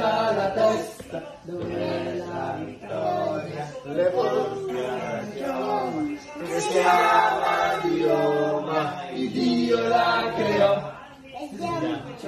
alta la testa, dove la vittoria, le porte chiama, l'esclava di Roma, il Dio la creò. Vediamo.